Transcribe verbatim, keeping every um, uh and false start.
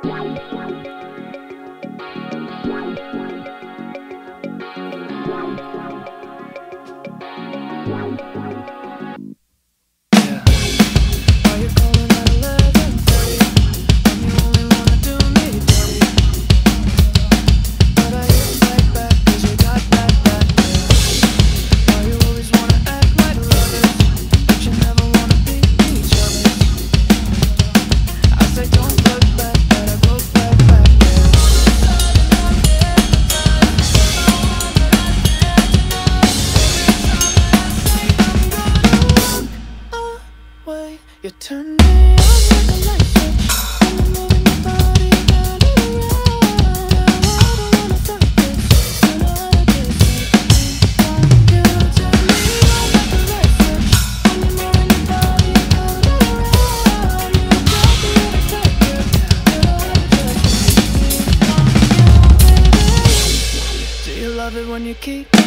You turn me on like a light switch, and I'm moving your body round and round. I don't wanna stop this, you know how to do it. You turn me on like a light switch, and I'm moving your body round and round. You got me in a tight grip, you know how to do it. You, baby. Do you love it when you keep